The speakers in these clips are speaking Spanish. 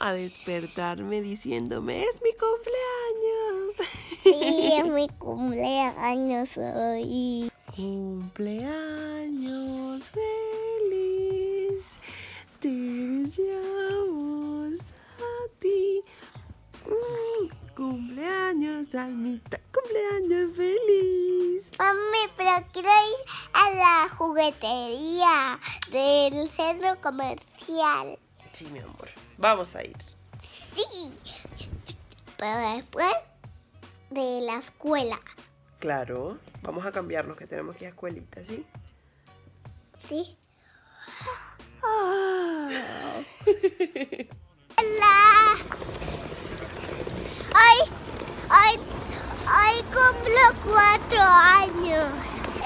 a despertarme diciéndome, ¡es mi cumpleaños! Sí, es mi cumpleaños hoy. Cumpleaños feliz, te deseamos a ti. Cumpleaños, Almita, cumpleaños feliz. Mami, pero quiero ir a la juguetería del centro comercial. Sí, mi amor, vamos a ir. Sí, pero después de la escuela. Claro, vamos a cambiarnos que tenemos que ir a escuelita, ¿sí? Sí. Oh. Hola. Hoy cumplo 4 años.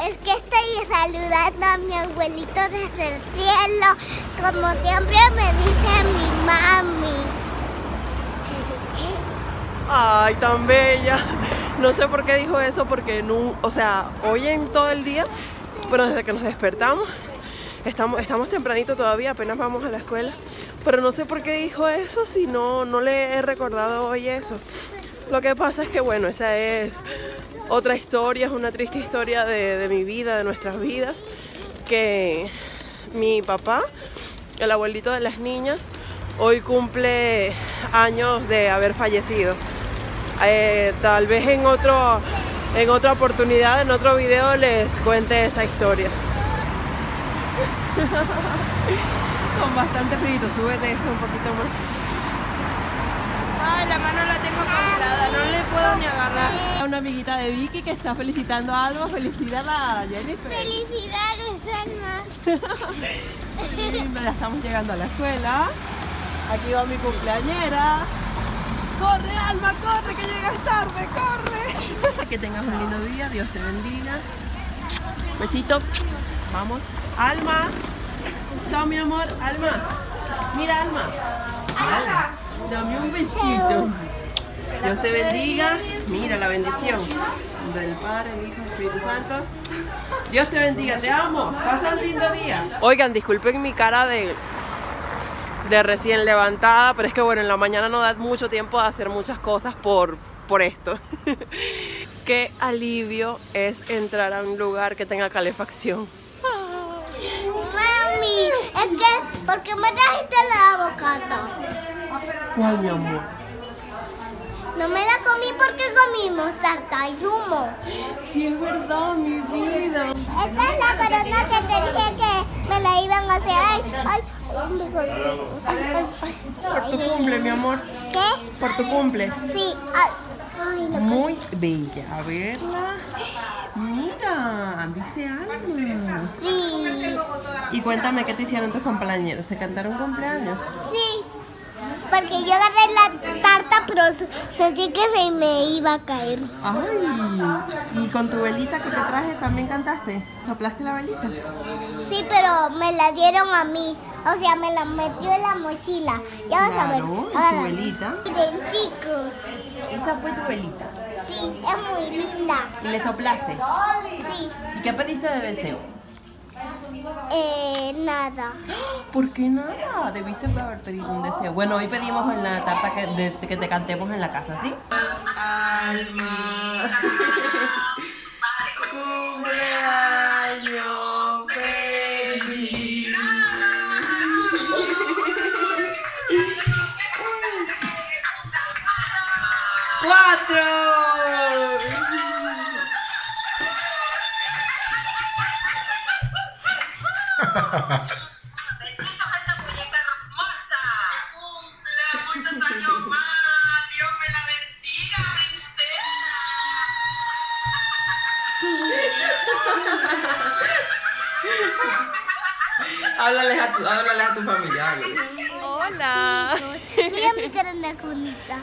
Es que estoy saludando a mi abuelito desde el cielo, como siempre me dice mi mami. ¡Ay, tan bella! No sé por qué dijo eso, porque no, o sea, hoy en todo el día, bueno, desde que nos despertamos, estamos tempranito todavía, apenas vamos a la escuela, pero no sé por qué dijo eso, si no le he recordado hoy eso. Lo que pasa es que, bueno, esa es otra historia, es una triste historia de mi vida, de nuestras vidas, que mi papá, el abuelito de las niñas, hoy cumple años de haber fallecido. Tal vez en otra oportunidad, en otro video, les cuente esa historia. Con bastante frío, súbete esto un poquito más. Ay, la mano la tengo congelada, no le puedo ni agarrar. Una amiguita de Vicky que está felicitando a Alma. Felicidades a Jennifer. Felicidades, Alma. Ya estamos llegando a la escuela. Aquí va mi cumpleañera. Corre, Alma, corre, que llegas tarde, corre. Que tengas un lindo día, Dios te bendiga. Besito. Vamos. Alma. Chao, mi amor. Alma. Mira, Alma. Alma. Dame un besito. Dios te bendiga. Mira la bendición del Padre, el Hijo y el Espíritu Santo. Dios te bendiga, te amo. Pasa un lindo día. Oigan, disculpen mi cara de recién levantada, pero es que bueno, en la mañana no da mucho tiempo de hacer muchas cosas por esto. Qué alivio es entrar a un lugar que tenga calefacción. Mami, es que, ¿por qué me trajiste la avocado? ¿Cuál, mi amor? No me la comí porque comimos tarta y zumo. Sí, es verdad, mi vida. Esta es la corona que te dije que me la iban a hacer. Ay, ay, ay. Por tu cumple, mi amor. ¿Qué? Por tu cumple. Sí. Ay, ay, no. Muy bella. A verla. Mira, dice Alma. Sí. Y cuéntame, ¿qué te hicieron tus compañeros? ¿Te cantaron cumpleaños? Sí. Porque yo agarré la tarta, pero sentí que se me iba a caer. Ay, y con tu velita que te traje también cantaste. ¿Soplaste la velita? Sí, pero me la dieron a mí. O sea, me la metió en la mochila. Ya vas a ver. Claro, ¿tu velita? Miren, chicos. ¿Esa fue tu velita? Sí, es muy linda. ¿Y le soplaste? Sí. ¿Y qué pediste de deseo? Nada. ¿Por qué nada? Debiste haber pedido un deseo. Bueno, hoy pedimos en la tarta que te cantemos en la casa, ¿sí? Alma. Cumpleaños feliz. ¡4! Bendito a esta muñeca hermosa. Que cumpla muchos años más. Dios me la bendiga, princesa. Háblales a tu familia. Háblales. Hola. Mira mi carona cunita.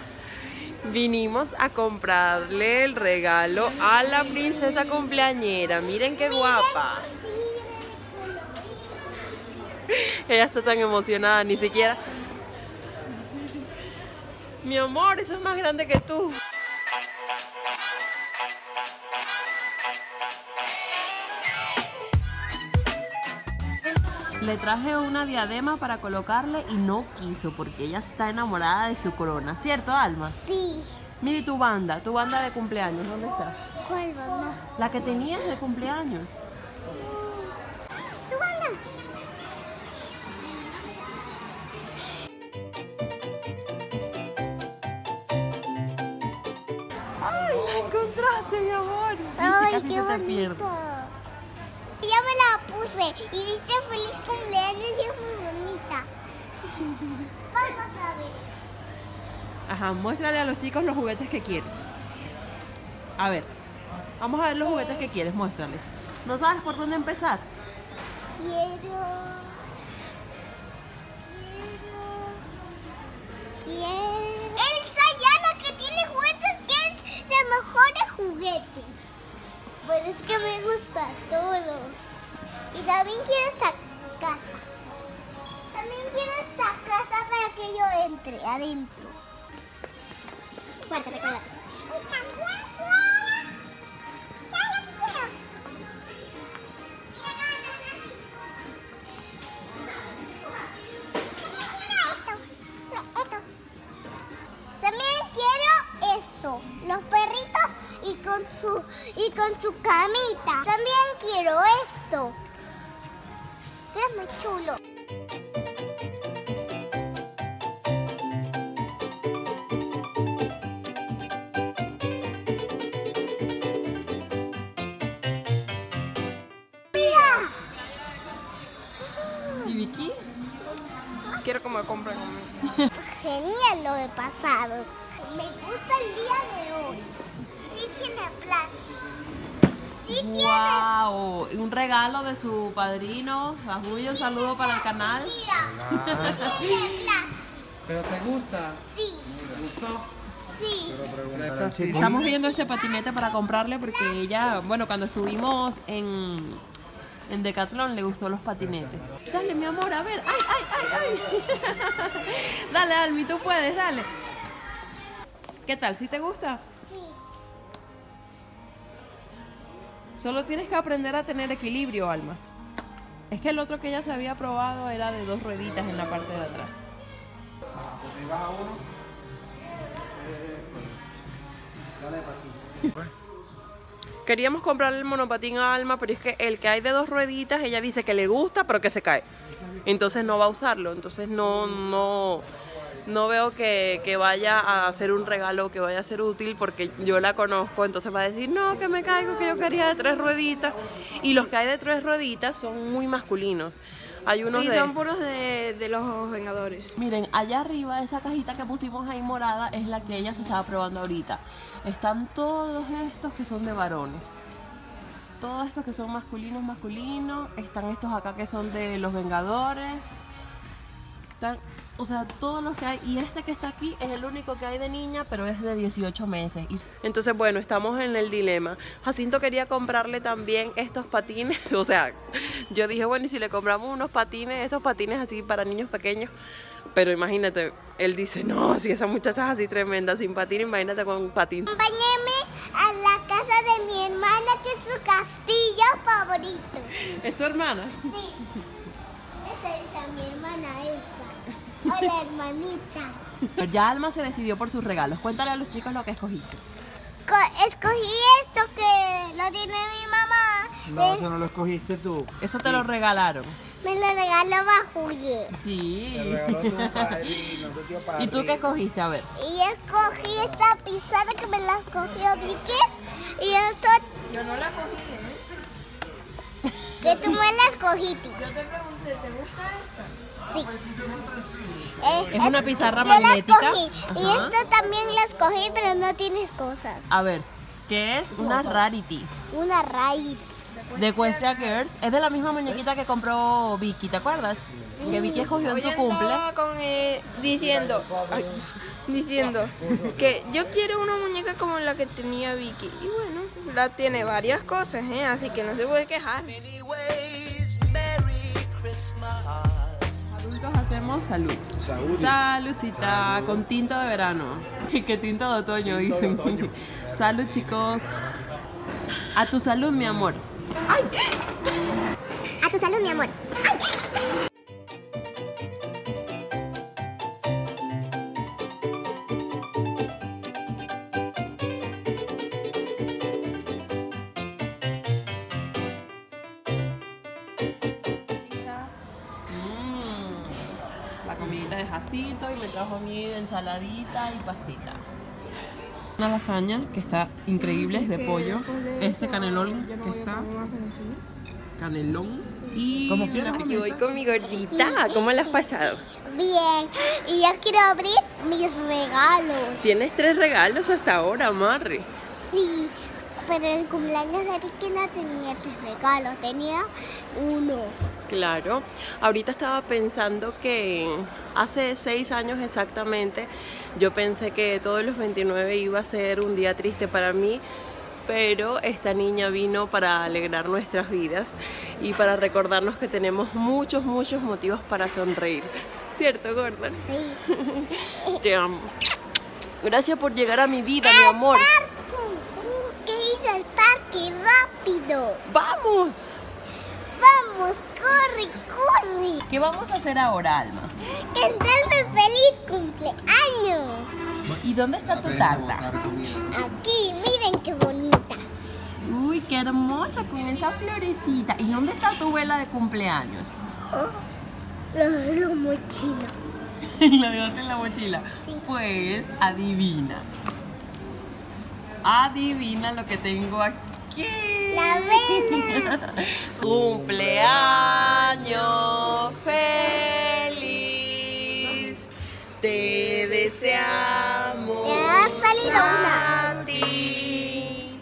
Vinimos a comprarle el regalo a la princesa cumpleañera. Miren qué guapa. Ella está tan emocionada, ni siquiera. Mi amor, eso es más grande que tú. Le traje una diadema para colocarle y no quiso porque ella está enamorada de su corona. ¿Cierto, Alma? Sí. Mire, tu banda de cumpleaños, ¿dónde está? ¿Cuál banda? La que tenías de cumpleaños. ¡Tu banda! ¡Ay, la encontraste, mi amor! ¡Ay, casi qué se te pierde! Ya me la puse y dice feliz cumpleaños y es muy bonita. Vamos a ver. Ajá, muéstrale a los chicos los juguetes que quieres. A ver, vamos a ver los juguetes que quieres, muéstrales. ¿No sabes por dónde empezar? Quiero... ¡Elsa ya la que tiene juguetes que es de mejores juguetes! Pues es que me gusta todo. Y también quiero esta casa. También quiero esta casa para que yo entre adentro. Cuarta, recuerda. Y también quiero... ¿Sabes lo que quiero? Quiero esto. Esto. También quiero esto. Los perritos y con su camita. También quiero esto. Que es muy chulo. Vicky, quiero como compren conmigo. Genial lo de pasado. Me gusta el día de hoy. Sí tiene plástico. Sí tiene. Wow, un regalo de su padrino. Julio, un saludo para el canal. Mira, sí tiene plástico. ¿Pero te gusta? Sí. ¿Te gustó? Sí. Estamos viendo este patinete para comprarle porque ella, bueno, cuando estuvimos en Decathlon le gustó los patinetes. Dale, mi amor, a ver. ¡Ay, ay, ay, ay! Dale, Almi, tú puedes, dale. ¿Qué tal? ¿Sí te gusta? Sí. Solo tienes que aprender a tener equilibrio, Alma. Es que el otro que ella se había probado era de dos rueditas en la parte de atrás. Ah, pues ahí va uno. Dale pasito. Queríamos comprarle el monopatín a Alma, pero es que el que hay de dos rueditas, ella dice que le gusta, pero que se cae. Entonces no va a usarlo. Entonces no veo que vaya a hacer un regalo, que vaya a ser útil, porque yo la conozco. Entonces va a decir, no, que me caigo, que yo quería de tres rueditas. Y los que hay de tres rueditas son muy masculinos. Hay unos sí, son puros de los Vengadores. Miren, allá arriba, esa cajita que pusimos ahí morada es la que ella se estaba probando ahorita. Están todos estos que son de varones. Todos estos que son masculinos. Están estos acá que son de los Vengadores. Están, o sea, todos los que hay. Y este que está aquí es el único que hay de niña, pero es de 18 meses. Entonces, bueno, estamos en el dilema. Jacinto quería comprarle también estos patines. O sea, yo dije, bueno, y si le compramos unos patines, estos patines así para niños pequeños. Pero imagínate, él dice, no, si esa muchacha es así tremenda, sin patín, imagínate con patín. Acompáñeme a la casa de mi hermana, que es su castillo favorito. ¿Es tu hermana? Sí. Esa es mi hermana Elsa. Hola, hermanita. Ya Alma se decidió por sus regalos. Cuéntale a los chicos lo que escogiste. Escogí esto que lo tiene mi mamá. No, eso no lo escogiste tú. Eso te lo regalaron. Me lo regaló Bajulé. Sí. Me regaló tu padrino, tu tío padrino. ¿Y tú qué escogiste? A ver. Y escogí esta pizarra que me la escogió Vicky. Y esto... Yo no la cogí, ¿eh? Que tú me la escogiste. Yo te pregunté, ¿te gusta esta? Sí. Es una pizarra magnética. Yo la escogí. Ajá. Y esto también la escogí, pero no tienes cosas. A ver, ¿qué es? Una Rarity. Una Rarity. De Equestria Girls, es de la misma muñequita que compró Vicky, ¿te acuerdas? Sí. Que Vicky escogió en su cumple. Diciendo que yo quiero una muñeca como la que tenía Vicky. Y bueno, la tiene varias cosas, ¿eh? Así que no se puede quejar. Adultos hacemos salud. Saludcita, con tinta de verano. Y que tinta de otoño, dicen. Salud, chicos. A tu salud, mi amor. ¡Ay! A tu salud, mi amor. ¡Ay! Jacinto y me trajo a mí ensaladita y pastita. Una lasaña que está increíble, es de pollo. Este canelón que está... Canelón. Y ¿cómo quieras? Aquí voy con mi gordita. ¿Cómo la has pasado? Bien. Y yo quiero abrir mis regalos. Tienes 3 regalos hasta ahora, Marri. Sí, pero en el cumpleaños de Vicky no tenía 3 regalos, tenía 1. Claro. Ahorita estaba pensando que hace 6 años exactamente yo pensé que todos los 29 iba a ser un día triste para mí, pero esta niña vino para alegrar nuestras vidas y para recordarnos que tenemos muchos, muchos motivos para sonreír. ¿Cierto, Gordon? Sí. Te amo. Gracias por llegar a mi vida, mi amor. Tengo que ir al parque rápido. ¡Vamos! ¡Vamos! ¡Corre, corre! ¿Qué vamos a hacer ahora, Alma? ¡Cantarme feliz cumpleaños! ¿Y dónde está tu tarta? Aquí, miren qué bonita. Uy, qué hermosa con esa florecita. ¿Y dónde está tu vela de cumpleaños? Oh, la de la mochila. ¿La dejaste en la mochila? Sí. Pues adivina. Adivina lo que tengo aquí. La vela. Cumpleaños feliz. Te deseamos. Te ha salido una. A ti.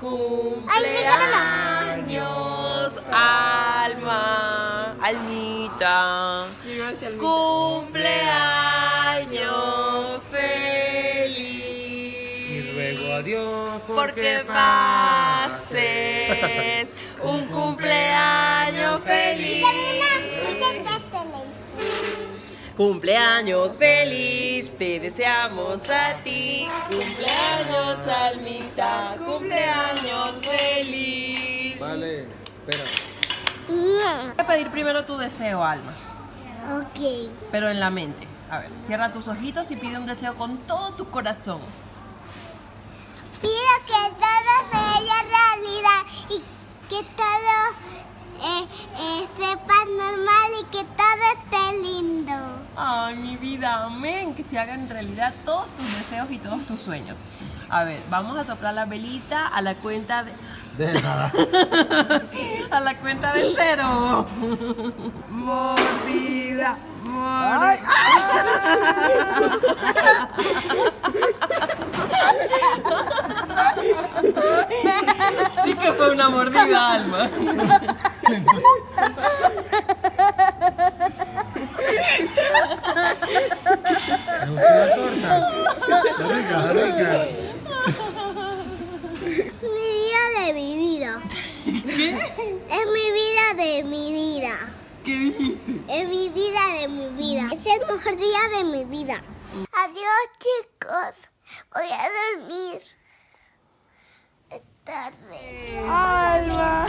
Cumpleaños, Alma. Almita. Cumpleaños feliz. Y ruego a Dios porque pases un cumpleaños feliz. Cumpleaños feliz, te deseamos a ti. Cumpleaños, Almita, cumpleaños feliz. Vale, espera. Voy a pedir primero tu deseo, Alma. Ok. Pero en la mente. A ver, cierra tus ojitos y pide un deseo con todo tu corazón. Pido que todo se haya realidad y que todo sepa normal y que todo esté lindo. Ay, mi vida, amén. Que se hagan realidad todos tus deseos y todos tus sueños. A ver, vamos a soplar la velita a la cuenta de... De nada. A la cuenta de 0. Mordida. Ay, ay. Sí que fue una mordida, Alma. La torta. La rica, la rica. ¿Qué? Es mi vida. ¿Qué dijiste? Es mi vida. Es el mejor día de mi vida. Adiós, chicos. Voy a dormir. Es tarde. Alma.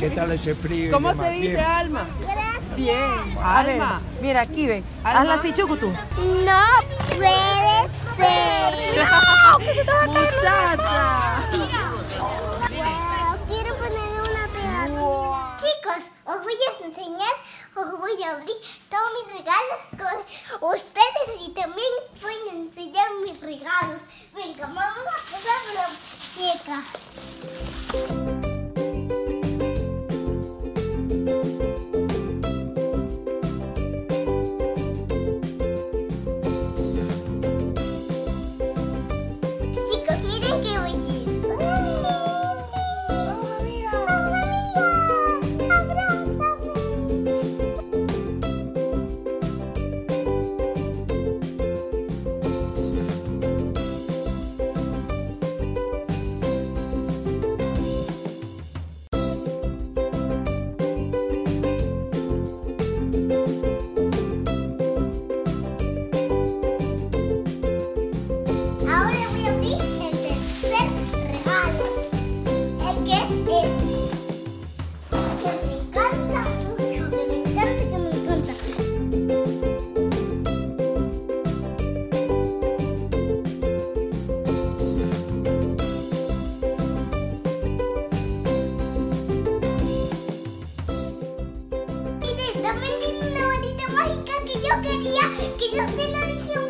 ¿Qué tal ese frío? ¿Cómo se dice bien? Alma. Gracias. Bien. Alma. Mira, aquí ve. Hazla así, chucutu. No puede ser. ¡No! ¡Que se te va a caer! ¡Muchacha! Os voy a enseñar, os voy a abrir todos mis regalos con ustedes y también voy a enseñar mis regalos. Venga, vamos a pasar por la muñeca. Chicos, miren qué bonito. También tiene una varita mágica que yo yo quería que yo se lo dije un